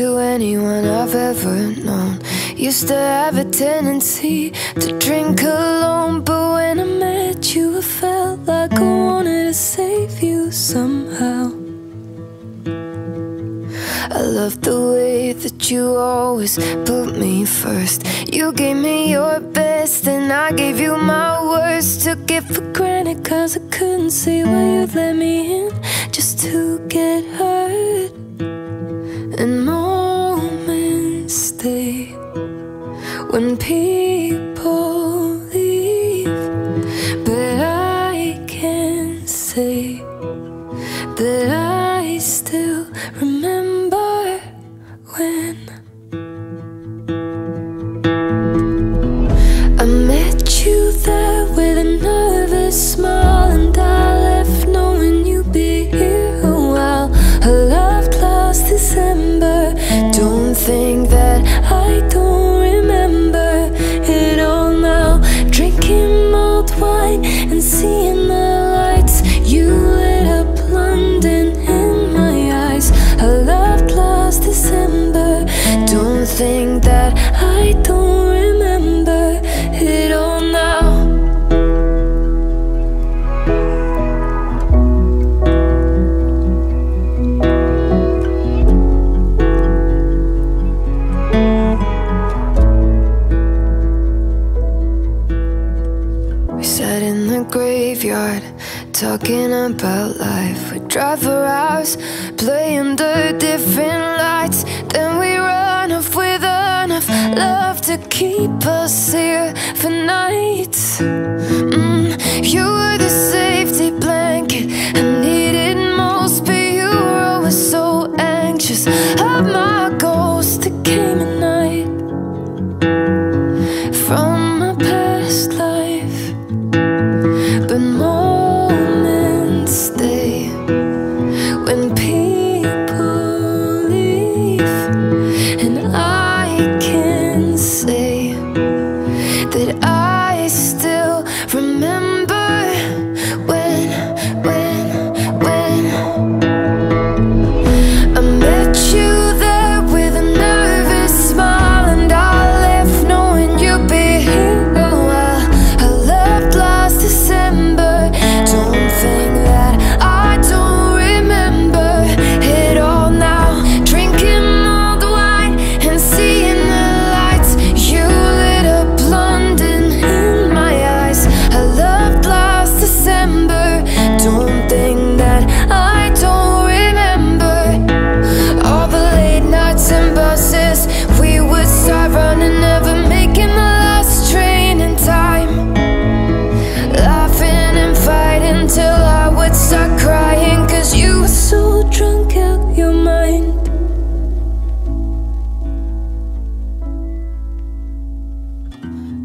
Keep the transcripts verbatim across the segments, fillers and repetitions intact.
to anyone I've ever known. Used to have a tendency to drink alone, but when I met you, I felt like I wanted to save you somehow. I love the way that you always put me first. You gave me your best and I gave you my worst. Took it for granted cause I couldn't see why you let me in just to get hurt. And moments they, when people leave, but I can say that I still remember when I met you there with a nervous smile, and I left knowing you'd be here a while. I loved last December. Don't think that I don't remember it all now. Drinking mulled wine and seeing the lights, you lit up London in my eyes. I loved last December. Don't think that I don't remember it all now. Graveyard, talking about life. We drive for hours, play under different lights. Then we run off with enough love to keep us here for nights. Mm, you were the safety blanket I needed most, but you were always so anxious of my ghost that came at night from my past life.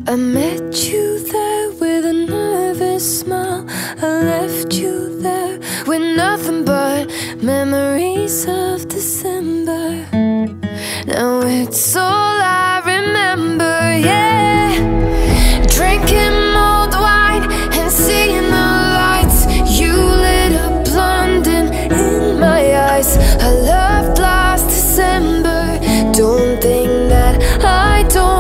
I met you there with a nervous smile. I left you there with nothing but memories of December. Now it's all I remember, yeah. Drinking mulled wine and seeing the lights, you lit up London in my eyes. I loved last December. Don't think that I don't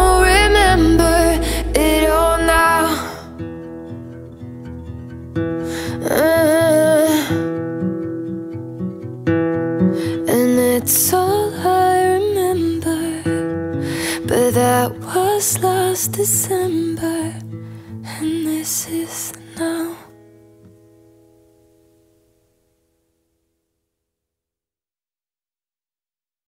It's all I remember, but that was last December, and this is now.